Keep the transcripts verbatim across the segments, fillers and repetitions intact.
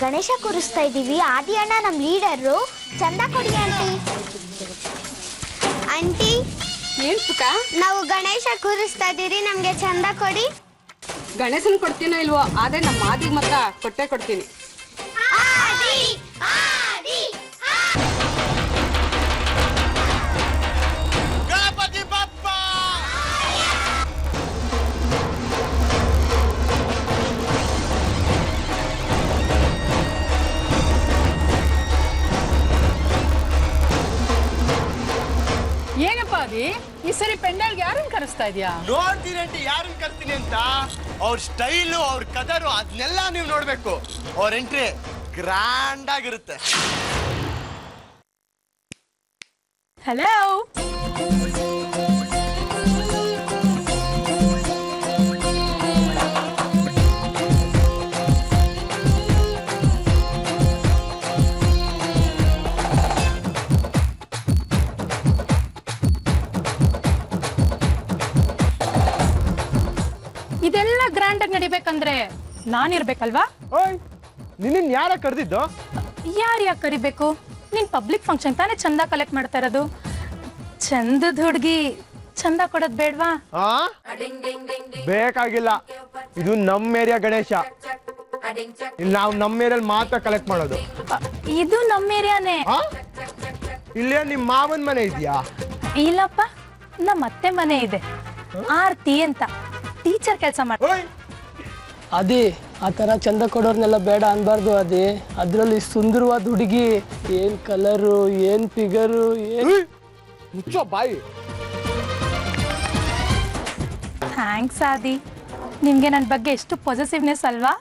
गणेश कुरिस्ता आदि अण्ण नम लीडर चंद कोडी aunty aunty ना गणेश कुरिस्ता नम्गे चंद कोडी गणेशन कोड्तीनो इल्वो आदरे नम्म आदि मात्र कोट्टे कोड्तीनि सरी पेंडल यार करस्ता नोड़ती यार कर्ती और स्टैल और कदर अदनेल्ल नहीं नोडबेकु और एंट्री ग्रांड आगिरुत्ते। हेलो पब्लिक फंक्षन ताने चंदा कलेक्ट माड्ता इरोदु चंदद हुडुगी चंदा कोडोदु बेडवा बेकागिल्ल इदु नम्म एरिया गणेश नावु नम्म एरियाल्लि मात्र कलेक्ट माडोदु इदु नम्म एरियाने इल्ले निम्म मावन मने इद्या इल्लप्प नम्म अत्ते मने इदे आरती अंत टीचर केलस माड्ताळे अदि आर चंद कोडोरनेल्ल बेड अनबार्दु अदि अदरल्लि सुंदरवाद हुडुगी ऐन कलर ऐन फिगर मुच्चो बायि थैंक्स आदि निमगे नन्न बग्गे एष्टु पॉजिटिवनेस अल्वा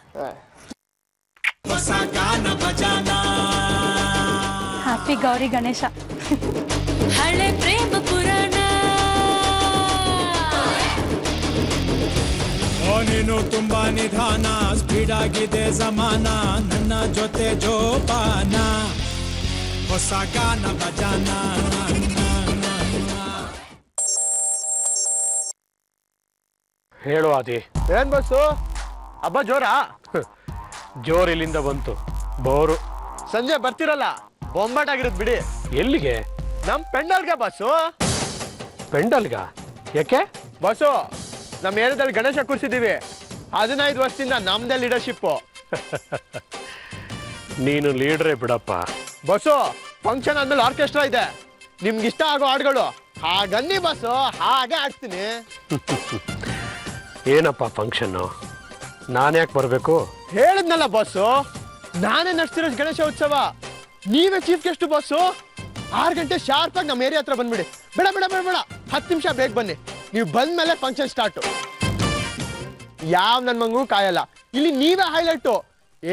हैप्पी गौरी गणेश हळे प्रेम पुराण नीनु तुम्बा निधाना स्पीड आगिदे जमाना नन्न जोते जोपाना ಹೊಸ ಗಾನ ಭಜನ ಹೇಳು ಆದಿ ಏನ್ ಬಸ್ಸು ಅಬ್ಬ ಜೋರಾ ಜೋರ್ ಇಲ್ಲಿಂದ ಬಂತು ಬೋರು ಸಂಜೆ ಬರ್ತಿರಲ್ಲ ಬೊಂಬಾಟ್ ಆಗಿರುತ್ತೆ ಬಿಡಿ ಎಲ್ಲಿಗೆ ನಮ್ಮ ಪೆಂಡಲ್ಗೆ ಬಸ್ಸು ಪೆಂಡಲ್ಗ ಯಾಕೆ ಬಸ್ಸು ನಮ್ಮ ಏರಿಯಾದಲ್ಲಿ ಗಣೇಶ ಕೂರಿಸಿದ್ದೀವಿ ಹದಿನೈದು ವರ್ಷದಿಂದ ನಮ್ಮದೇ ಲೀಡರ್‌ಶಿಪ್ ನೀನು ಲೀಡರೇ ಬಿಡಪ್ಪ ಬಸೋ ಫಂಕ್ಷನ್ ಅಂದಲ್ಲ ಆರ್ಕೆಸ್ಟ್ರಾ ಇದೆ ನಿಮಗೆ ಇಷ್ಟ ಆಗೋ ಹಾಡುಗಳು ಹಾಗನ್ನಿ ಬಸೋ ಹಾಗೆ ಹಾಡ್ತೀನಿ ಏನಪ್ಪ ಫಂಕ್ಷನ್ ನಾನು ಯಾಕೆ ಬರಬೇಕು ಹೇಳಿದ್ನಲ್ಲ ಬಸೋ ನಾನೇ ನಡೆಸ್ತಿರೋ ಗಣೇಶ ಉತ್ಸವ ನೀವೇ ಚೀಫ್ ಗೆಸ್ಟ್ ಬಸೋ ಆರು ಗಂಟೆ ಶಾರ್ಪ್ ಆಗಿ ನಮ್ಮ ಏರಿಯಾ ಹತ್ರ ಬಂದ್ಬಿಡಿ ಬೇಡ ಬೇಡ ಬೇಡ ಬೇಡ ಹತ್ತು ನಿಮಿಷ ಬೇಗ ಬನ್ನಿ ನೀವು ಬಂದ ಮೇಲೆ ಫಂಕ್ಷನ್ ಸ್ಟಾರ್ಟ್ ಯಾವ ನನ್ನ ಮಂಗು ಕಾಯಲ್ಲ ಇಲ್ಲಿ ನೀವೇ ಹೈಲೈಟ್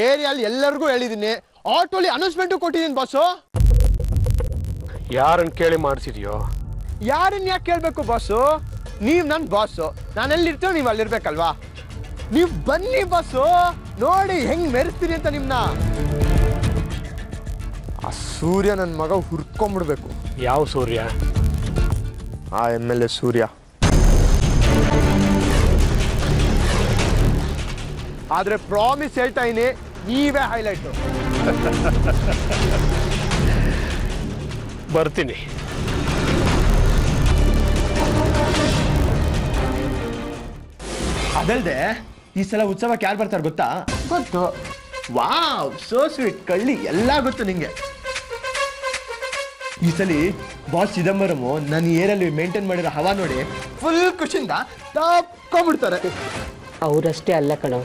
ಏರಿಯಾದಲ್ಲಿ ಎಲ್ಲರಿಗೂ ಹೇಳಿದಿನಿ ಆಟೋಲಿ ಅನೌನ್ಸ್ಮೆಂಟ್ ಕೊಟ್ಟಿದ್ದೀನಿ ಬಾಸ್ ಯಾರನ್ನ ಕೇಳಿ ಮಾಡ್ತಿದ್ಯೋ ಯಾರನ್ನ ಯಾಕೆ ಕೇಳಬೇಕು ಬಾಸ್ ನೀವು ನನ್ನ ಬಾಸ್ ನಾನು ಎಲ್ಲಿ ಇರ್ತೀನೋ ನೀವು ಅಲ್ಲಿ ಇರಬೇಕಲ್ವಾ ನೀವು ಬನ್ನಿ ಬಾಸ್ ನೋಡಿ ಹೆಂಗ್ ಮೆರೆಸ್ತೀನಿ ಅಂತ ನಿಮ್ಮನ್ನ ಆ ಸೂರ್ಯ ನನ್ನ ಮಗ ಹುರ್ಕೊಂಡು ಬಿಡಬೇಕು ಯಾವ ಸೂರ್ಯ ಆ ಎಂ ಎಲ್ ಎ ಸೂರ್ಯ आदरे प्रॉमिस हेल्ता इने नीवे हाइलाइट बर्तीनि अदल्दे ई सल उत्सवक्के यार बर्तार गोत्ता गोत्तु वाव सो स्वीट कल्ली एल्ला गोत्तु निंगे ಈ ಸಲ ಬಾಸ್ ಚಿದಂಬರಂ ನನ್ನ ಏರಲ್ಲಿ ಮೇಂಟೈನ್ ಮಾಡಿರೋ ಹವಾ ನೋಡಿ ಫುಲ್ ಖುಷಿಯಿಂದ ತಾಪ್ಕೊಂಡ್ಬಿಡ್ತಾರೆ ಅವರಷ್ಟೇ ಅಲ್ಲ ಕಣೋ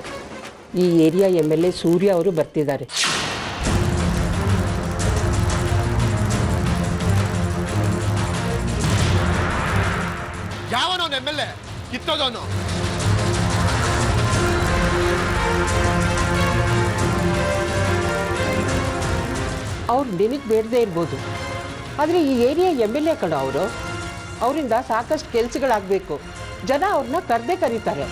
ಈ area M L A Surya ಅವರು ಬರ್ತಿದ್ದಾರೆ ಯಾವನೋ ಎಂ ಎಲ್ ಎ ಕಿತ್ತೋದೋನು ಅವ್ರು ದಿನಕ್ಕೆ ಬೇಡದೇ ಇರಬಹುದು. ಆದರೆ ಈ ಏರಿಯಾ ಎಂ ಎಲ್ ಎ ಕಣವರು, ಅವರಿಂದ ಸಾಕಷ್ಟು ಕೆಲಸಗಳಾಗಬೇಕು. ಜನ ಅವ್ರನ್ನ ಕರೆದೇ ಕರೀತಾರೆ.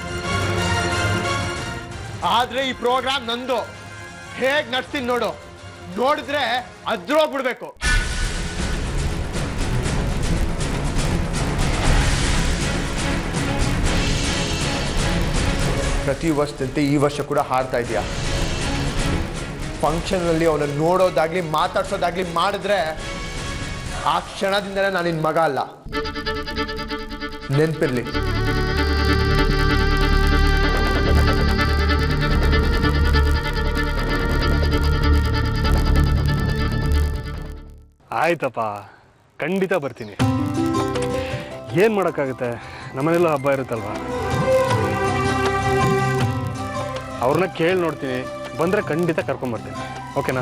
ಆದರೆ ಈ ಪ್ರೋಗ್ರಾಮ್ ನಂದು ಹೇಗೆ ನಡೆಸ್ತೀನಿ ನೋಡು, ನೋಡಿದ್ರೆ ಅದ್ರೋಗ್ಬಿಡ್ಬೇಕು. ಪ್ರತಿ ವರ್ಷದಂತೆ ಈ ವರ್ಷ ಕೂಡ ಹಾರ್ತಾ ಇದೆಯಾ? ಫಂಕ್ಷನ್ನಲ್ಲಿ ಅವನನ್ನು ನೋಡೋದಾಗಲಿ ಮಾತಾಡ್ಸೋದಾಗಲಿ ಮಾಡಿದ್ರೆ ಆ ಕ್ಷಣದಿಂದಲೇ ನಾನು ನಿನ್ನ ಮಗ ಅಲ್ಲ, ನೆನಪಿರಲಿ. ಆಯ್ತಪ್ಪ, ಖಂಡಿತ ಬರ್ತೀನಿ. ಏನು ಮಾಡೋಕ್ಕಾಗುತ್ತೆ, ನಮ್ಮನೆಲ್ಲ ಹಬ್ಬ ಇರುತ್ತಲ್ವ. ಅವ್ರನ್ನ ಕೇಳಿ ನೋಡ್ತೀನಿ, ಬಂದರೆ ಖಂಡಿತ ಕರ್ಕೊಂಬರ್ತೀನಿ. ಓಕೆನಾ?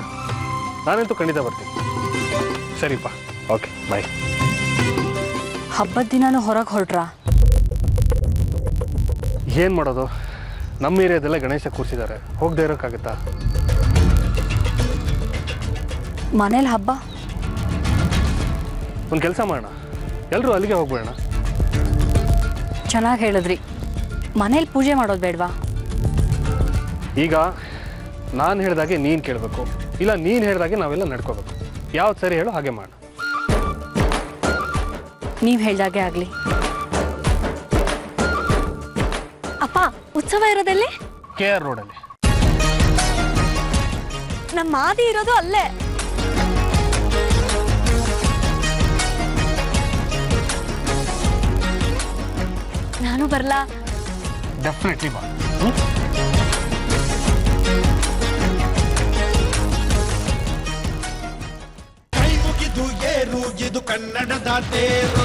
ನಾನಂತೂ ಖಂಡಿತ ಬರ್ತೀನಿ. ಸರಿಪ್ಪ, ಓಕೆ, ಬಾಯ್. ಹಬ್ಬದ ದಿನಾನು ಹೊರಗೆ ಹೊರಟ್ರಾ? ಏನು ಮಾಡೋದು, ನಮ್ಮ ಏರಿಯಾದೆಲ್ಲ ಗಣೇಶ ಕೂರಿಸಿದ್ದಾರೆ, ಹೋಗದೆ ಇರೋಕ್ಕಾಗತ್ತಾ? ಮನೇಲಿ ಹಬ್ಬ. ಒಂದು ಕೆಲಸ ಮಾಡೋಣ, ಎಲ್ಲರೂ ಅಲ್ಲಿಗೆ ಹೋಗ್ಬೇಡೋಣ. ಚೆನ್ನಾಗಿ ಹೇಳಿದ್ರಿ. ಮನೇಲಿ ಪೂಜೆ ಮಾಡೋದು ಬೇಡವಾ? ಈಗ ನಾನು ಹೇಳಿದಾಗೆ ನೀನು ಕೇಳಬೇಕು, ಇಲ್ಲ ನೀನು ಹೇಳಿದಾಗೆ ನಾವೆಲ್ಲ ನಡ್ಕೋಬೇಕು. ಯಾವ್ದು ಸರಿ ಹೇಳು ಹಾಗೆ ಮಾಡು. ನೀವು ಹೇಳಿದಾಗೆ ಆಗಲಿ. ಅಪ್ಪ, ಉತ್ಸವ ಇರೋದಲ್ಲಿ ಕೆ ಆರ್ ರೋಡಲ್ಲಿ. ನಮ್ಮ ಆದಿ ಇರೋದು ಅಲ್ಲೇ. ನಾನು ಬರಲಾ? ಡೆಫಿನೆಟ್ಲಿ ಬಾ. ಇದು ಕನ್ನಡದ ತೇರು,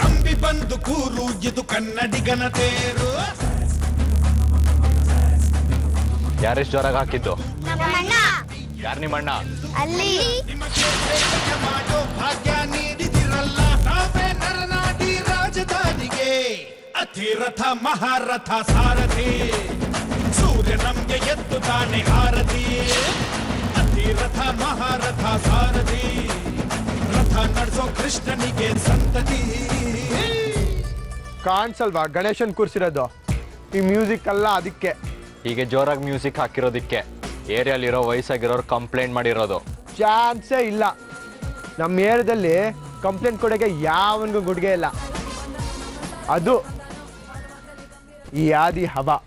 ನಂಬಿ ಬಂದು ಕೂರು, ಇದು ಕನ್ನಡಿಗನ ತೇರು. ಯಾರಿಷ್ಟು ಜ್ವರಾಗ ಹಾಕಿದ್ದು? ಯಾರು ನಿಮ್ಮಣ್ಣ? ಅಲ್ಲಿ ಮಾಡೋ ಭಾಗ್ಯ ನೀಡಿದಿರಲ್ಲ ನಾವೇ. ನರನಾಡಿ ರಾಜಧಾನಿಗೆ ಅತಿರಥ ಮಹಾರಥ ಸಾರಥಿ, ಸೂರ್ಯ ನಮ್ಗೆ ಎದ್ದು ತಾನೆ ಹಾರತಿ. ರಥ ಮಹಾರಥ ಸಾರಥಿ, ರಥ ನಡೆಸೋ ಕೃಷ್ಣನಿಗೆ ಸಂತತಿ. ಕಾಣಿಸಲ್ವಾ ಗಣೇಶನ್ ಕೂರಿಸಿರೋದು? ಈ ಮ್ಯೂಸಿಕ್ ಅಲ್ಲ ಅದಕ್ಕೆ. ಹೀಗೆ ಜೋರಾಗಿ ಮ್ಯೂಸಿಕ್ ಹಾಕಿರೋದಕ್ಕೆ ಏರಿಯಾಲಿರೋ ವಯಸ್ಸಾಗಿರೋರು ಕಂಪ್ಲೇಂಟ್ ಮಾಡಿರೋದು. ಚಾನ್ಸೇ ಇಲ್ಲ. ನಮ್ಮ ಏರಿಯಾದಲ್ಲಿ ಕಂಪ್ಲೇಂಟ್ ಕೊಡೋಕ್ಕೆ ಯಾವನಿಗೂ ಗುಡ್ಗೆ ಇಲ್ಲ. ಅದು ಈ ಆದಿ ಹವಾ.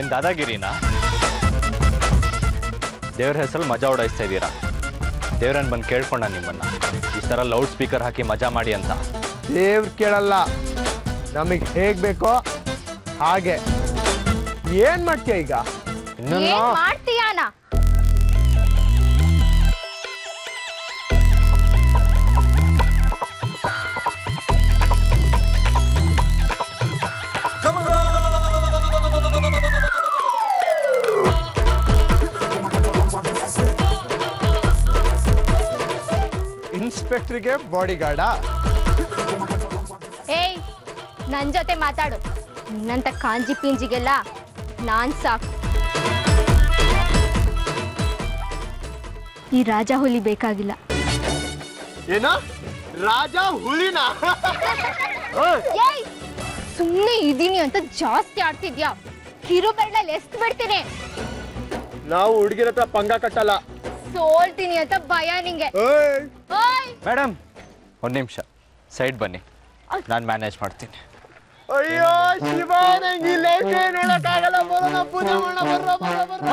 ಏನು ದಾದಾಗಿರಿನ? ದೇವ್ರ ಹೆಸರಲ್ಲಿ ಮಜಾ ಓಡಾಯಿಸ್ತಾ ಇದ್ದೀರಾ. ದೇವ್ರನ್ನ ಬಂದು ಕೇಳ್ಕೊಂಡ ನಿಮ್ಮನ್ನು ಈ ಥರ ಲೌಡ್ ಸ್ಪೀಕರ್ ಹಾಕಿ ಮಜಾ ಮಾಡಿ ಅಂತ. ದೇವ್ರು ಕೇಳಲ್ಲ, ನಮಗೆ ಹೇಗೆ ಬೇಕೋ ಹಾಗೆ. ಏನು ಮಾಡ್ತೀಯ ಈಗ? ಮಾಡ್ತೀಯಾನ? ಇನ್ಸ್ಪೆಕ್ಟ್ರಿಗೆ ಬಾಡಿ ಗಾರ್ಡಾ? ಏಯ್, ನನ್ನ ಜೊತೆ ಮಾತಾಡು. ನಿನ್ನಂತ ಕಾಂಜಿ ಪಿಂಜಿಗೆಲ್ಲ ನಾನು ಸಾಕು. ಈ ರಾಜ ಹುಲಿ ಬೇಕಾಗಿಲ್ಲ. ಏನ ರಾಜ ಹುಲಿನ? ಏಯ್, ಸುಮ್ಮನೆ ಇದೀನಿ ಅಂತ ಜಾಸ್ತಿ ಆಡ್ತಿದ್ಯಾ? ಕಿರುಬೆರಳಲ್ಲಿ ಎಸ್ದು ಬಿಡ್ತೀನಿ. ನಾವು ಹುಡುಗಿರ ಹತ್ರ ಪಂಗ ಕಟ್ಟಲ್ಲ. ಸೋಲ್ತೀನಿ ಅಂತ ಭಯ ನಿಂಗೆ? ಮೇಡಮ್, ಒಂದು ನಿಮಿಷ ಸೈಡ್ ಬನ್ನಿ, ನಾನು ಮ್ಯಾನೇಜ್ ಮಾಡ್ತೀನಿ. ಅಯ್ಯೋ ಶಿವ, ನಂಗೆ ನೋಡಕ್ಕಾಗಲ್ಲ. ಬರೋಣ, ಪೂಜೆ ಮಾಡೋಣ, ಬರೋ ಬರೋ ಬರೋ.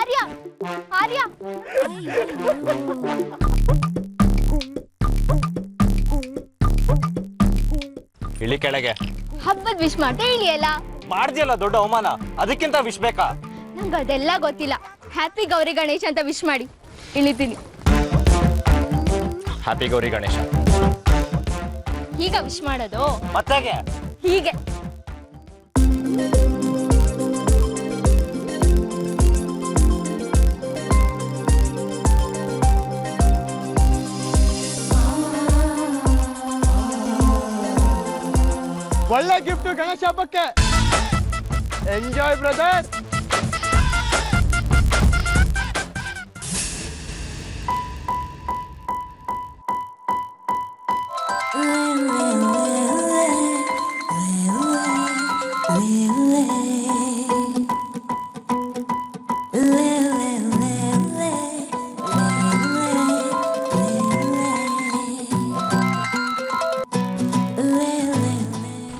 ಆರ್ಯ, ಆರ್ಯ, ಇಳಿ ಕೆಳಗೆ. ಹಬ್ಬದ ವಿಶ್ ಮಾಡ್ತಾ ಇಳಿಯಲ್ಲ? ಮಾಡ್ದಿಯಲ್ಲ ದೊಡ್ಡ ಅವಮಾನ, ಅದಕ್ಕಿಂತ ವಿಶ್ ಬೇಕಾ? ನಂಗೆ ಅದೆಲ್ಲ ಗೊತ್ತಿಲ್ಲ. ಹ್ಯಾಪಿ ಗೌರಿ ಗಣೇಶ ಅಂತ ವಿಶ್ ಮಾಡಿ ಇಳಿತೀನಿ. ಹ್ಯಾಪಿ ಗೌರಿ ಗಣೇಶ ಈಗ ವಿಶ್ ಮಾಡೋದು? ಮತ್ತಾಗೆ ಹೀಗೆ. ಒಳ್ಳೆ ಗಿಫ್ಟ್ ಗಣೇಶ ಹಬ್ಬಕ್ಕೆ. Enjoy brother.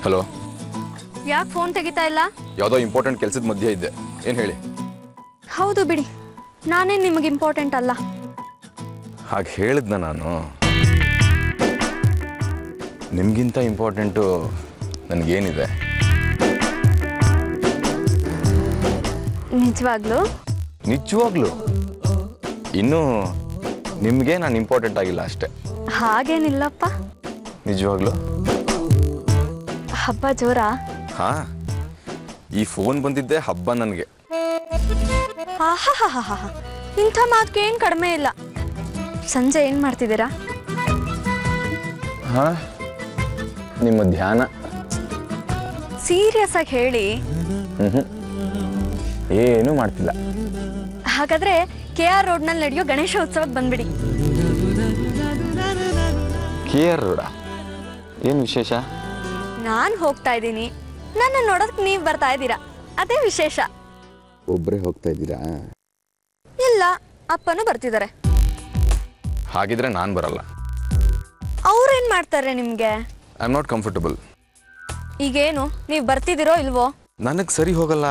हेलो याक फोन तगिता इल्ल यावदो इंपार्टेंट केलसद मध्य इद्दे एनु हेळि हौदु बिडि नाने निमगे इंपार्टेंट अल्ल ಹಾಗೆ ಹೇಳಿದ್ನ ನಾನು ನಿಮಗಿಂತ ಇಂಪಾರ್ಟೆಂಟ್ ನನಗೆ ಏನಿದೆ ನಿಜವಾಗ್ಲೂ ನಿಜವಾಗ್ಲೂ ಇನ್ನು ನಿಮಗೆ ನಾನು ಇಂಪಾರ್ಟೆಂಟ್ ಆಗಿಲ್ಲ ಅಷ್ಟೇ ಹಾಗೇನಿಲ್ಲಪ್ಪ ನಿಜವಾಗ್ಲೂ ಹಬ್ಬ ಜೋರಾ ಹಾ ಈ ಫೋನ್ ಬಂದಿದ್ದೆ ಹಬ್ಬ ನನಗೆ ಆಹಾಹಾಹಾ ಇಂತ ಮಾತಕ್ಕೆ ಏನು ಕಡಿಮೆ ಇಲ್ಲ ಸಂಜೆ ಏನು ಮಾಡ್ತಿದ್ದೀರಾ ಹಾ ನಿಮ್ಮ ಧ್ಯಾನ ಸೀರಿಯಸ್ ಆಗಿ ಹೇಳಿ ಏನು ಮಾಡ್ತಿಲ್ಲ ಹಾಗಾದ್ರೆ ಕೆಆರ್ ರೋಡ್ ನಲ್ಲಿ ನಡೆಯೋ ಗಣೇಶ ಉತ್ಸವಕ್ಕೆ ಬಂದ್ಬಿಡಿ ಕೆಆರ್ ರೋಡ್ ಏನು ವಿಶೇಷ ನಾನು ಹೋಗ್ತಾ ಇದ್ದೀನಿ ನನ್ನ ನೋಡೋಕೆ ನೀವು ಬರ್ತಾ ಇದ್ದೀರಾ ಅದೇ ವಿಶೇಷ ಒಬ್ರೇ ಹೋಗ್ತಾ ಇದ್ದೀರಾ ಇಲ್ಲ ಅಪ್ಪನೂ ಬರ್ತಿದ್ದಾರೆ ಹಾಗಿದ್ರೆ ನಾನು ಬರಲ್ಲ ಅವರು ಏನು ಮಾಡ್ತಾರೆ ನಿಮಗೆ ಐ ಆಮ್ ನಾಟ್ ಕಂಫರ್ಟಬಲ್ ಈಗೇನು ನೀವು ಬರ್ತಿದಿರೋ ಇಲ್ವೋ ನನಗೆ ಸರಿ ಹೋಗಲ್ಲ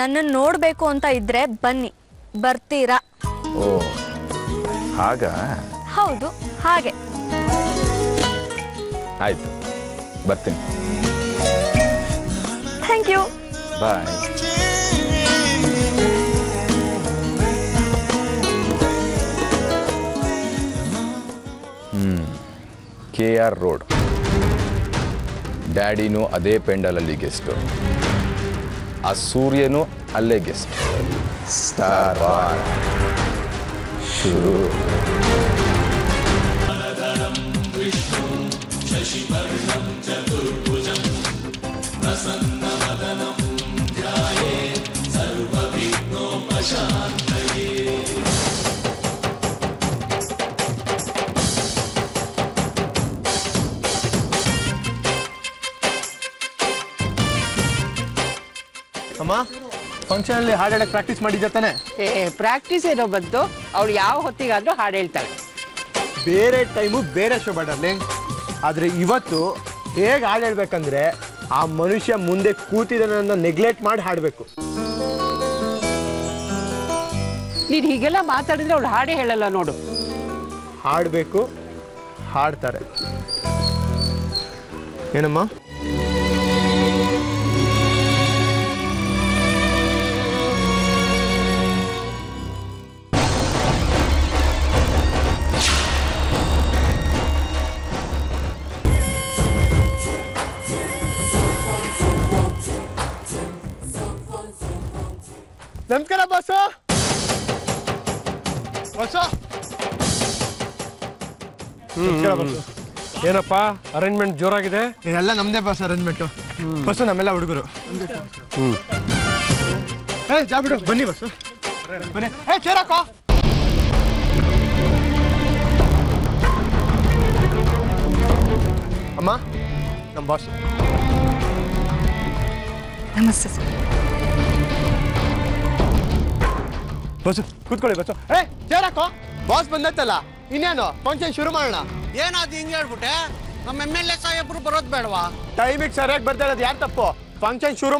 ನನ್ನನ್ನು ನೋಡಬೇಕು ಅಂತ ಇದ್ರೆ ಬನ್ನಿ ಬರ್ತೀರಾ ಓ ಹಾಗಾ ಹೌದು ಹಾಗೆ ಆಯ್ತು ಬರ್ತೀನಿ thank you bye K R road ಡ್ಯಾಡಿನೂ ಅದೇ ಪೆಂಡಲಲ್ಲಿ ಗೆಸ್ಟು ಆ ಸೂರ್ಯನೂ ಅಲ್ಲೇ ಗೆಸ್ಟ್ ಸ್ಟಾರ್ ವಾರ್ ಶುರು फंक्शन हाड़ प्रैक्टिस प्रैक्टिस बंतु हाड़ हेल्ता बेरे टाइमु बेरे शो डार्लिंग आदरे इवत्तु हेगे हाड़ हेळबेकंद्रे आ मनुष्य मुंदे कूतिदनन्न नेग्लेक्ट माडि हाडबेकु नीनु हीगेल्ल माताडिद्रे अवळु हाडे हेळल्ल नोडु हाडबेकु हाडतारे ಏನಮ್ಮ नमस्कार बस बस नमस्कार बस ಏನಪ್ಪ ಅರೇಂಜ್ಮೆಂಟ್ ಜೋರಾಗಿದೆ ಇದೆಲ್ಲ ನಮ್ಮದೇ ಬಸ್ ಅರೇಂಜ್ಮೆಂಟ್ ಬಸ್ ನಮ್ಮೆಲ್ಲ ಹುಡುಗರು ಹೇ ಜಾಬಿಡು ಬನ್ನಿ ಬಸ್ ಬನ್ನಿ ಹೇ ಚೇರಕೋ ಅಮ್ಮ ನಮ್ಮ ಬಾಸ್ ನಮಸ್ತೆ ಸರ್ बस कूद बस ऐरको बॉस बंदल इन्हेनो फंक्शन शुरू हिंगटे नम एम एल साहेब बरोद बेड़वा टाइम सर बर्ता यार तपो फंक्शन शुरू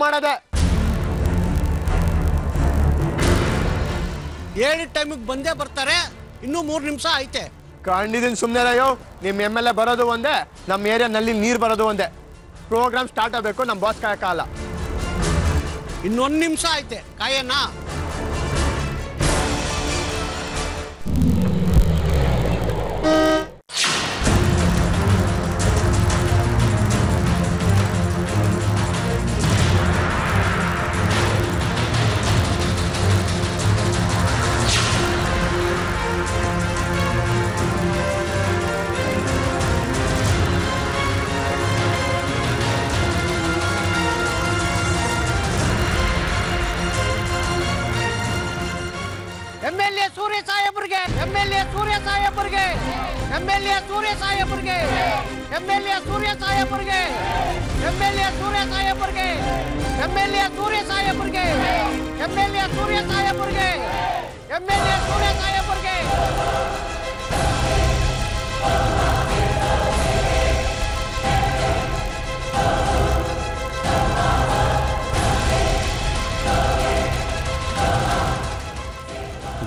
टाइम बंदे बर्तार इनू मूर निम्स आयते कंडीन सूम्नेयो निम एम एल बरोदू वंदे नम एरिया नीर बरोदू वंदे प्रोग्राम स्टार्ट आगबेकु नम बॉस कायकाल इन्नोंदु निम्स आयते कायना एमएलए सूर्य सायपुरगे एमएलए सूर्य सायपुरगे एमएलए सूर्य सायपुरगे एमएलए सूर्य सायपुरगे एमएलए सूर्य सायपुरगे एमएलए सूर्य सायपुरगे एमएलए सूर्य सायपुरगे एमएलए सूर्य सायपुरगे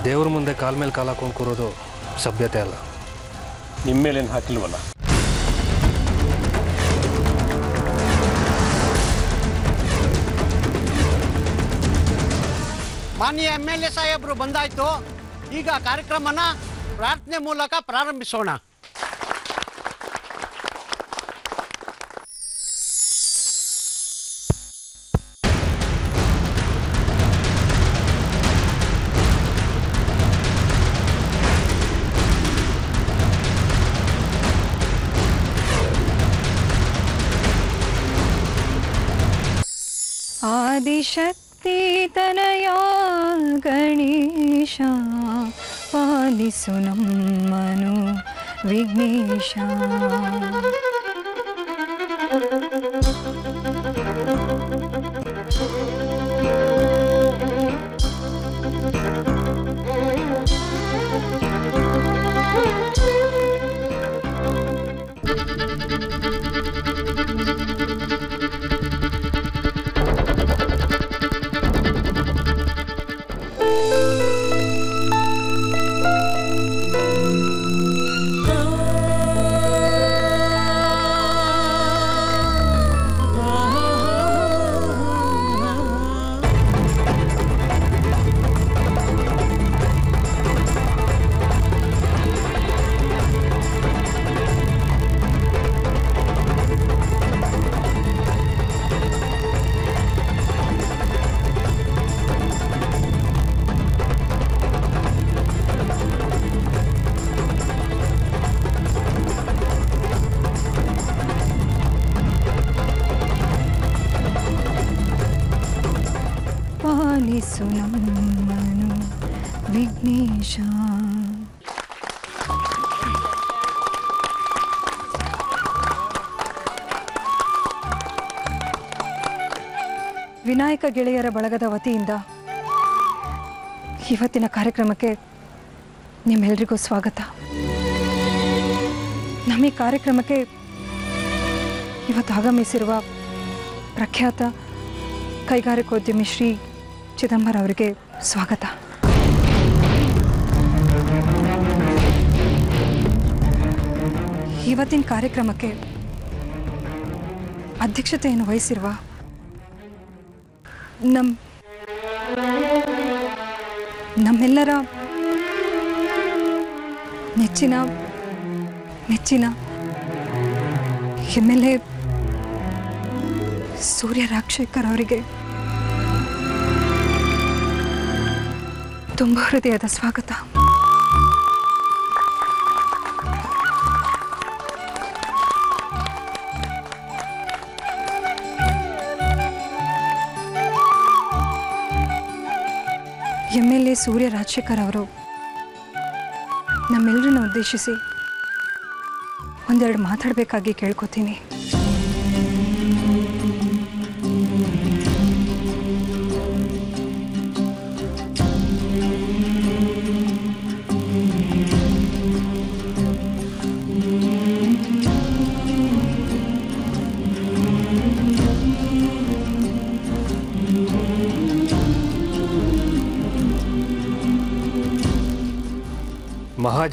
देवर मुंदे काल मेल काल हाकंड कूरोदु सभ्यते अल्ल निम्मेलेन हाकिल्वल्ल मान्य एमएलए साहेबरु बंदायितु ಈಗ ಕಾರ್ಯಕ್ರಮನ ಪ್ರಾರ್ಥನೆ ಮೂಲಕ ಪ್ರಾರಂಭಿಸೋಣ आदिशक्ति तनया गणेश पालिसु नम्मनु विघ्नेश ವಿನಾಯಕ ಗೆಳೆಯರ ಬಳಗದ ವತಿಯಿಂದ ಇವತ್ತಿನ ಕಾರ್ಯಕ್ರಮಕ್ಕೆ ನಿಮ್ಮೆಲ್ಲರಿಗೂ ಸ್ವಾಗತ ನಮ್ಮ ಈ ಕಾರ್ಯಕ್ರಮಕ್ಕೆ ಇವತ್ತು ಆಗಮಿಸಿರುವ ಪ್ರಖ್ಯಾತ ಕೈಗಾರಿಕೋದ್ಯಮಿ ಶ್ರೀ ಚಿದಂಬರ ಅವರಿಗೆ ಸ್ವಾಗತ ಇವತ್ತಿನ ಕಾರ್ಯಕ್ರಮಕ್ಕೆ ಅಧ್ಯಕ್ಷತೆಯನ್ನು ವಹಿಸಿರುವ ನಮ್ ನಮ್ಮೆಲ್ಲರ ನೆಚ್ಚಿನ ನೆಚ್ಚಿನ ಎಮ್ಮೆಲ್ಲೆ ಸೂರ್ಯ ರಾಜಶೇಖರ್ ಅವರಿಗೆ ತುಂಬ ಹೃದಯದ ಸ್ವಾಗತ ಎಮ್ಎಲ್ಎ ಸೂರ್ಯ ರಾಜಶೇಖರ್ ಅವರು ನಮ್ಮೆಲ್ಲರನ್ನು ಉದ್ದೇಶಿಸಿ ಒಂದೆರಡು ಮಾತಾಡಬೇಕಾಗಿ ಕೇಳ್ಕೊತೀನಿ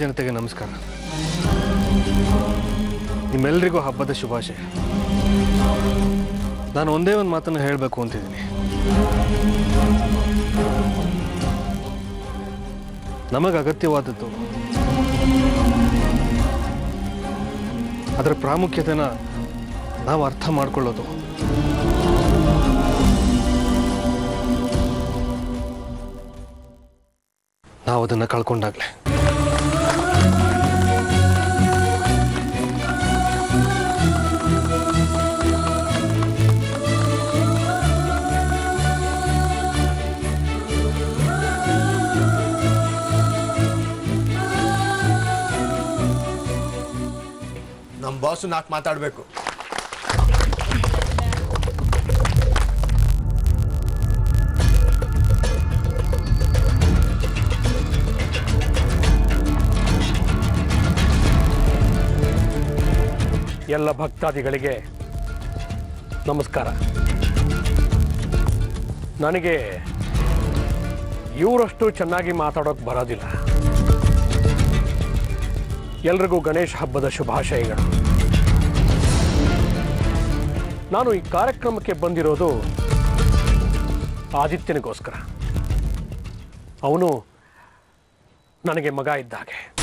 ಜನತೆಗೆ ನಮಸ್ಕಾರ ನಿಮ್ಮೆಲ್ಲರಿಗೂ ಹಬ್ಬದ ಶುಭಾಶಯ ನಾನು ಒಂದೇ ಒಂದು ಮಾತನ್ನ ಹೇಳಬೇಕು ಅಂತಿದ್ದೀನಿ ನಮಗೆ ಅಗತ್ಯವಾದದ್ದು ಅದರ ಪ್ರಾಮುಖ್ಯತೆನ ನಾವು ಅರ್ಥ ಮಾಡಿಕೊಳ್ಳೋದು ನಾವು ಅದನ್ನ ಕಳ್ಕೊಂಡಾಗ್ಲೇ बॉस नाकु माताडबेकु ಎಲ್ಲ ಭಕ್ತಾದಿಗಳಿಗೆ ನಮಸ್ಕಾರ। ನನಗೆ ಇವರಷ್ಟು ಚೆನ್ನಾಗಿ ಮಾತಾಡೋಕೆ ಬರೋದಿಲ್ಲ। ಎಲ್ಲರಿಗೂ ಗಣೇಶ ಹಬ್ಬದ ಶುಭಾಶಯಗಳು। ನಾನು ಈ ಕಾರ್ಯಕ್ರಮಕ್ಕೆ ಬಂದಿರೋದು ಆದಿತ್ಯನಿಗೋಸ್ಕರ। ಅವನು ನನಗೆ ಮಗ ಇದ್ದ ಹಾಗೆ।